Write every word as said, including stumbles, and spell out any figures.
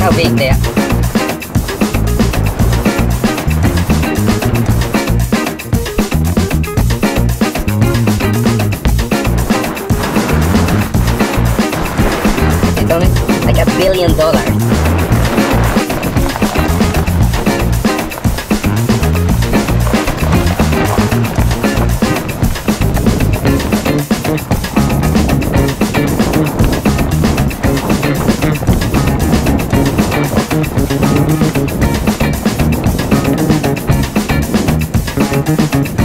how big they are. It's only like a billion dollars. We'll be right back.